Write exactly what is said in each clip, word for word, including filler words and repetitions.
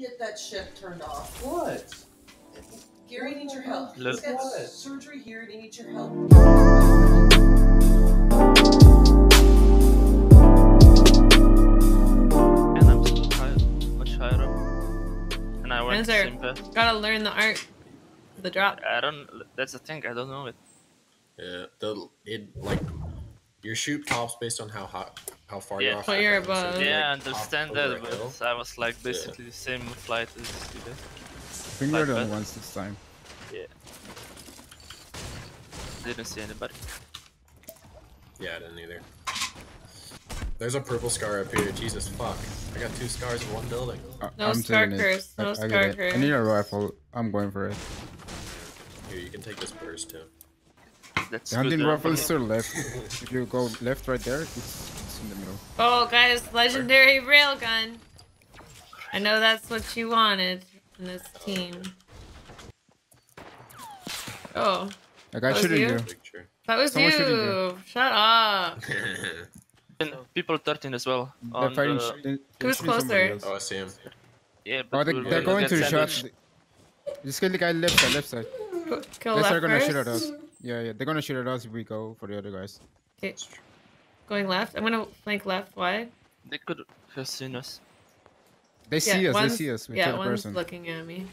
Get that shit turned off. What? Gary needs your help. Look. He's got what? Surgery here and he needs your help. Gotta learn the art of the drop. I don't, that's the thing, I don't know it. Yeah, the, it, like, your shoot pops based on how hot, how far yeah, you're off. High you're high above. So yeah, I like, understand that, but I was like basically yeah. the same flight as you did. I think we're doing once this time. Yeah. Didn't see anybody. Yeah, I didn't either. There's a purple scar up here. Jesus fuck! I got two scars in one building. Uh, no I'm scar curse. No I, scar I curse. I need a rifle. I'm going for it. Here, you can take this burst too. That's the hunting rifle is to the left. If you go left, right there, it's, it's in the middle. Oh, guys! Legendary railgun. I know that's what you wanted in this team. Oh. I got shooting you. That was you. you. Shut up. People thirteen as well. They're fighting. The... Who's closer? Oh, I see him. Yeah, but oh, they, they're going to shot. Just kill the guy left side, left side. Kill left They're gonna shoot at us. Yeah, yeah, they're gonna shoot at us if we go for the other guys. Okay. Going left? I'm gonna flank left. Why? They could have seen us. They see yeah, us, they see us. We yeah, one's person. looking at me.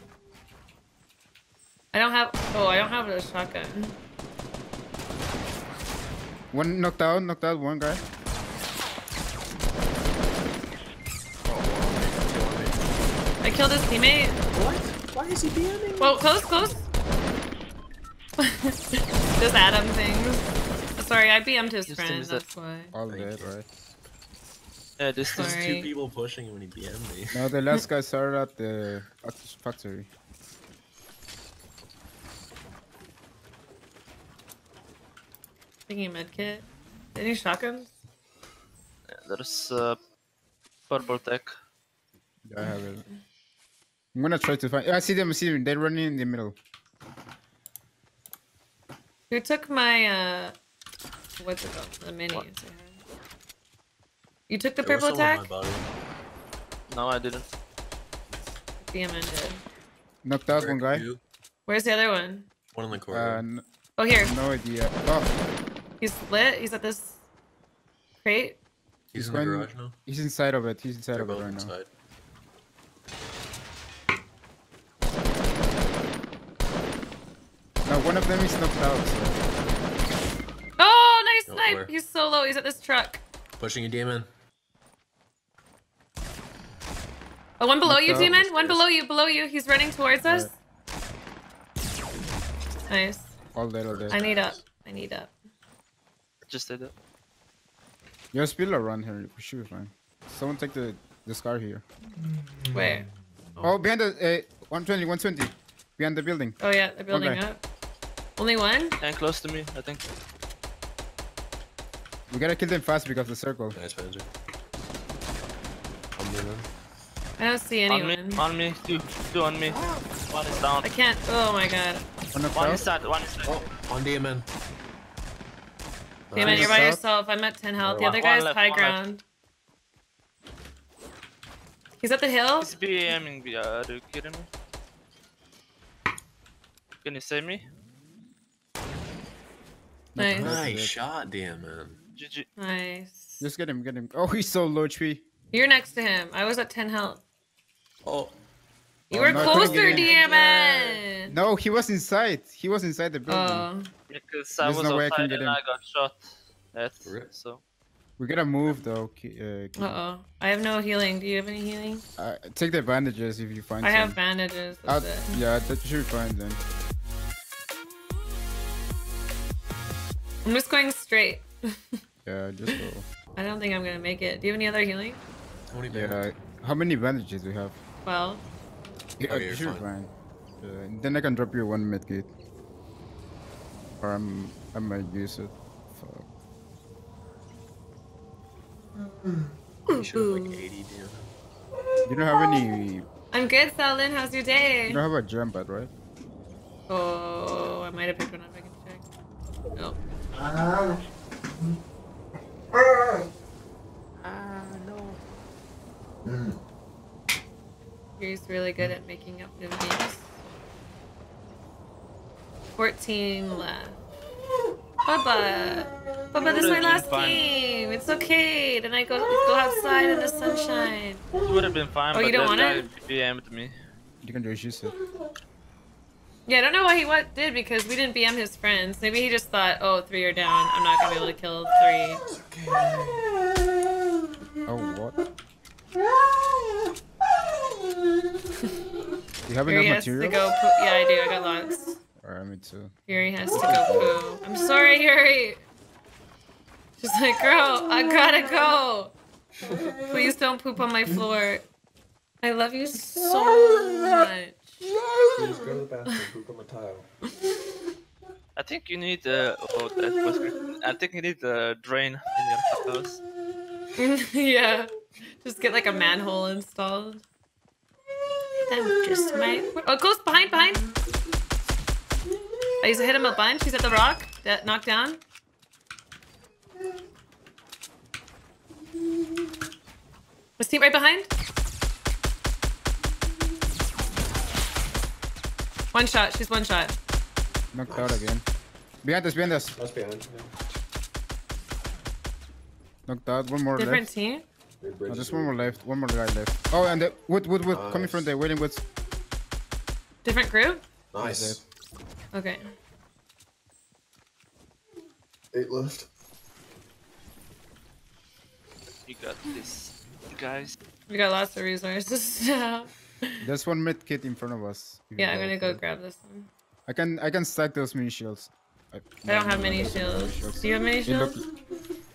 I don't have... Oh, I don't have a shotgun. One knocked out, knocked out one guy. I killed his teammate. What? Why is he DMing me? Whoa, close, close. Just Adam things. Sorry, I B M'd his friend, that's why. All dead, right? Yeah, there's two people pushing when he D M'd me. No, the last guy started at the factory. Thinking medkit. Any shotguns? Yeah, there's uh, purple tech. Yeah, I have it. I'm gonna try to find. I see them. I see them. They're running in the middle. Who took my uh? What's it called? The minis. What? You took the there purple attack. No, I didn't. D M ended. Knocked out one guy. Where's the other one? One in the corner. Uh, no, oh here. No idea. Oh. He's lit. He's at this crate. He's, he's in going, the garage now. He's inside of it. He's inside They're of it right inside. now. No, one of them is knocked out. So. Oh, nice snipe! Nope, he's so low. He's at this truck. Pushing a demon. Oh, one below knocked you, out. demon. One below you. Below you. He's running towards all us. Right. Nice. All dead, all dead. I need up. I need up. Just did it. Your spill around here. We should be fine. Someone take the the scar here. Where? Oh, oh behind the uh, one twenty, one twenty, behind the building. Oh yeah, the building okay. up. Only one? And close to me, I think. We gotta kill them fast because of the circle. Nice, Andrew. On me, man. I don't see anyone. On me, on me. Two. Two on me. One is down. I can't. Oh my god. On the one is side, one is side. Oh, one D M N. D M N, you're by yourself. I'm at ten health. The other guy is high ground. He's at the hill? He's BMing me. Are you kidding me? Can you save me? Nice. Nice shot, damn man. G G. Nice. Just get him, get him. Oh, he's so low H P. You're next to him. I was at ten health. Oh. You oh, were no, closer, D M N. No, he was inside. He was inside the building. Oh. Because I There's was no way I can get him. I got shot. That's it. So. We gotta move though. Uh, Uh-oh. I have no healing. Do you have any healing? Uh, take the bandages if you find I some. I have bandages. That's it. Yeah, that should be fine then. I'm just going straight. Yeah, just go. I don't think I'm gonna make it. Do you have any other healing? Yeah, how many bandages do you have? twelve. Yeah, oh, you're sure fine. Yeah, then I can drop you one medkit. Or I'm, I might use it. Fuck. You should have like eighty, dude. You don't have any... I'm good, Salin. How's your day? You don't have a jump pad, right? Oh, I might have picked one up. I can check. No. Ah, uh, no. Mm. He's really good at making up new names. fourteen left. Bubba! Bubba, this is my last fun. game! It's okay! Then I go, go outside in the sunshine. This would have been fine, oh, but you don't want it? B M with me. You can reduce it. Yeah, I don't know why he what did, because we didn't B M his friends. Maybe he just thought, oh, three are down. I'm not going to be able to kill three. Okay. Oh, what? Do you have Fury enough material? To go yeah, I do. I got lots. Alright, me too. Fury has to go poo. I'm sorry, Fury! She's like, girl, I gotta go! Please don't poop on my floor. I love you so much. Please go to the bathroom, poop on my tile. I think you need uh, oh, that was good. I think you need a drain in your house. Yeah. Just get like a manhole installed. That would just might. Oh, it goes behind, behind! I used to hit him a bunch. He's at the rock. That knocked down. Was he right behind? One shot. She's one shot. Knocked out again. Behind us, behind us. That's behind. Knocked out. One more Different left. Different team? No, just one more left. One more guy left. Oh, and the wood, wood, wood. Nice. Coming from there. Waiting woods. Different group? Nice. Okay. Eight left. You got this, guys. We got lots of resources now. There's one mid kit in front of us. Yeah, I'm gonna go it. grab this one. I can I can stack those mini shields. I, I don't no, have mini shields. mini shields. Do you have mini shields? It looked,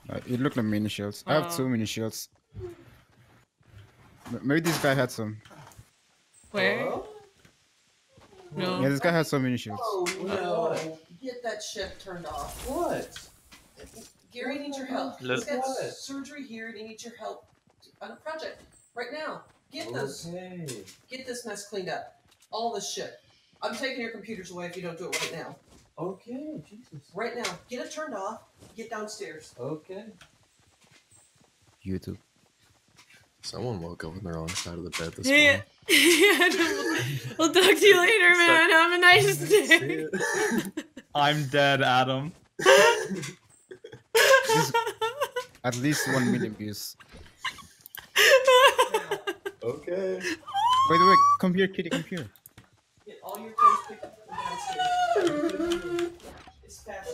uh, it looked like mini shields. Oh. I have two mini shields. Maybe this guy had some. Where? Oh. No. Yeah, this guy has so many shields. Oh no! Get that shit turned off. What? Gary needs your help. Look. He's got surgery here and he needs your help on a project right now. Get okay. those. Get this mess cleaned up. All this shit. I'm taking your computers away if you don't do it right now. Okay, Jesus. Right now, get it turned off. Get downstairs. Okay. YouTube. Someone woke up on the wrong side of the bed this yeah. morning. Yeah, we'll talk to you later, man. Have a nice day. I'm dead, Adam. At least one million views. Okay. Wait, wait, come here, kitty, come here. Get all your things picked up from downstairs. As fast as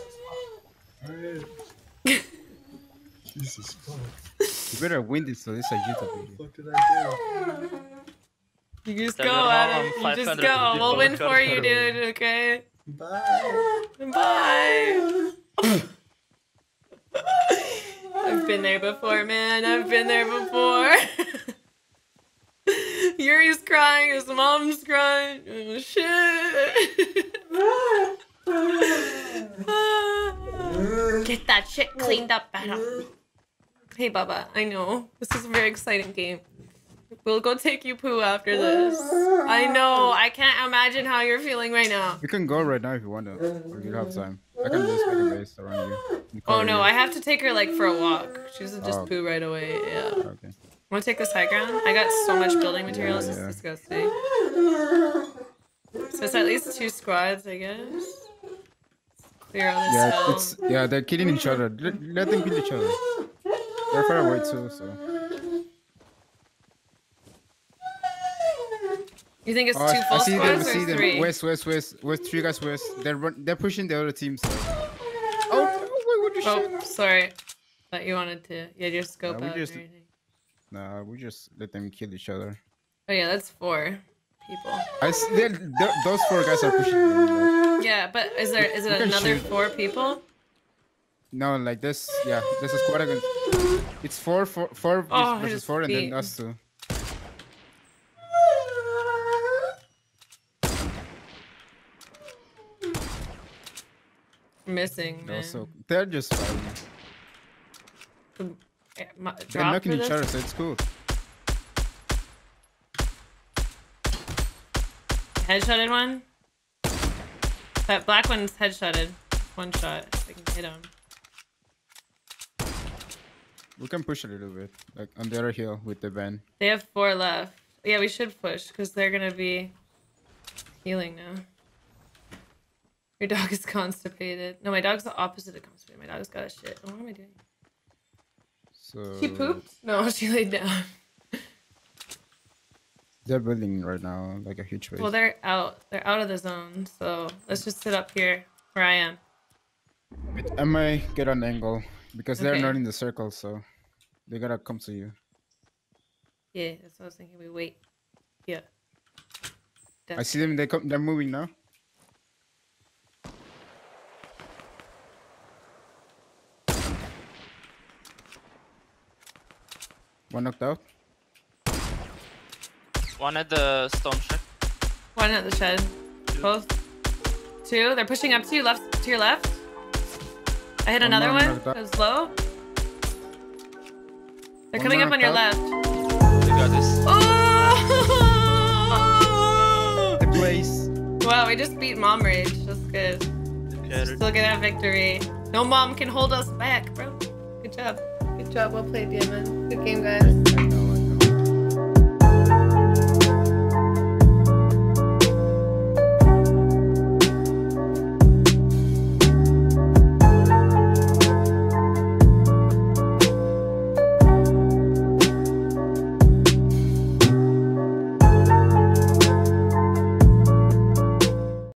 possible. Alright. Jesus fuck. You better win this, so this is a YouTube video. What did I do? You just go, Adam. You just go. We'll win for you, dude, okay? Bye. Bye. I've been there before, man. I've been there before. Yuri's crying. His mom's crying. Oh, shit. Get that shit cleaned up, Adam. Hey, Bubba. I know. This is a very exciting game. We'll go take you poo after this. I know. I can't imagine how you're feeling right now. You can go right now if you want to. Or you have time. I can just make a base around you. you oh no, you. I have to take her like for a walk. She doesn't just oh. poo right away. Yeah. Okay. Want to take this high ground? I got so much building materials. Yeah, yeah. It's disgusting. So it's at least two squads, I guess. Clear all this yeah, hell. It's, yeah, they're killing each other. Let, let them kill each other. They're far away too, so. You think it's oh, two false squads or them. three? West, west, west, west, three guys west. They're run they're pushing the other teams. Oh, wait, what you shooting? Oh, sorry. Thought you wanted to. Yeah, just scope nah, out just, or anything. Nah, we just let them kill each other. Oh yeah, that's four people. I they're, they're, those four guys are pushing. Them, like. Yeah, but is there is it another shoot. four people? No, like this. Yeah, this is squad again. It's four, four, four oh, versus four, beat. and then us two. Missing, man. Also, they're just fighting. They're knocking each other, so it's cool. Headshotted one. That black one's headshotted. One shot. I can hit him. We can push a little bit, like on the other hill with the van. They have four left. Yeah, we should push, because they're gonna be healing now. Your dog is constipated. No, my dog's the opposite of constipated. My dog's got a shit. Oh, what am I doing? So... She pooped? No, she laid down. They're building right now, like a huge waste. Well, they're out. They're out of the zone, so let's just sit up here where I am. Wait, I might get an angle, because okay. They're not in the circle, so they gotta come to you. Yeah, that's what I was thinking. We wait. Yeah. Definitely. I see them. They come. They're moving now. One knocked out. One at the stone shed. One at the shed. Two. Both. Two. They're pushing up to you. Left to your left. I hit one another one. It was low. They're one coming up on your out. left. This. Oh! The place. Wow, we just beat Mom Rage. That's good. Still gonna have victory. No mom can hold us back, bro. Good job. Good job. Well played, Diamond. Good game, guys.